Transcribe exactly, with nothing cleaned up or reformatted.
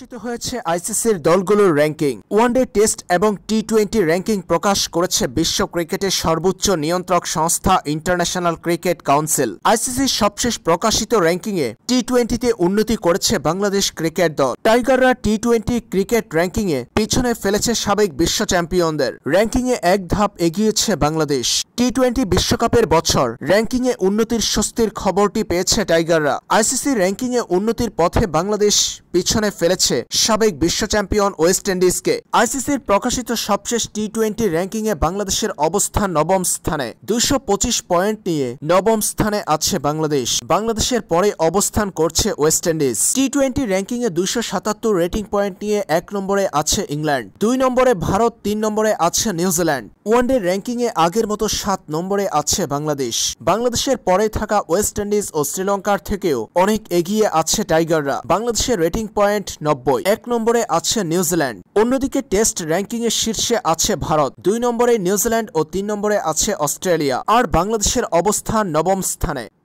প্রকাশিত হয়েছে আইসিসির দলগুলোর র‍্যাঙ্কিং। ওয়ানডে টেস্ট এবং টি টোয়েন্টি র‍্যাঙ্কিং প্রকাশ করেছে বিশ্ব ক্রিকেটের সর্বোচ্চ নিয়ন্ত্রক সংস্থা ইন্টারন্যাশনাল ক্রিকেট কাউন্সিল। আইসিসির সর্বশেষ প্রকাশিত র‍্যাঙ্কিং এ টি টোয়েন্টি তে উন্নতি করেছে বাংলাদেশ ক্রিকেট দল। টাইগাররা টি টোয়েন্টি ক্রিকেট র‍্যাঙ্কিং এ পিছনে ফেলেছে সাবেক বিশ্ব চ্যাম্পিয়নদের। র‍্যাঙ্কিং এ এক ধাপ এগিয়েছে বাংলাদেশ। টি টোয়েন্টি বিশ্বকাপের বছর র‍্যাঙ্কিং এ উন্নতির স্বস্তির খবরটি পেয়েছে টাইগাররা। আইসিসি র‍্যাঙ্কিং এ উন্নতির পথে বাংলাদেশ পিছনে ফেলেছে সাবেক বিশ্ব চ্যাম্পিয়ন ওয়েস্ট ইন্ডিজকে। আইসিসির প্রকাশিত সর্বশেষ টি টোয়েন্টি র‍্যাঙ্কিং এ বাংলাদেশের অবস্থান নবম স্থানে, দুইশো পঁচিশ পয়েন্ট নিয়ে নবম স্থানে আছে বাংলাদেশ। বাংলাদেশের পরে অবস্থান করছে West Indies. T twenty ranking এ দুইশো সাতাত্তর রেটিং পয়েন্ট নিয়ে এক নম্বরে আছে ইংল্যান্ড, দুই নম্বরে ভারত, তিন নম্বরে আছে নিউজিল্যান্ড। ওয়ানডে র‍্যাঙ্কিং এ আগের মতো সাত নম্বরে আছে বাংলাদেশ। বাংলাদেশের পরে থাকা ওয়েস্ট ইন্ডিজ ও শ্রীলঙ্কার থেকেও অনেক এগিয়ে আছে টাইগাররা। বাংলাদেশের রেটিং পয়েন্ট নব্বই, এক নম্বরে আছে নিউজিল্যান্ড। অন্যদিকে টেস্ট র‍্যাঙ্কিং এর শীর্ষে আছে ভারত, দুই নম্বরে নিউজিল্যান্ড ও তিন নম্বরে আছে অস্ট্রেলিয়া। আর বাংলাদেশের অবস্থান নবম স্থানে।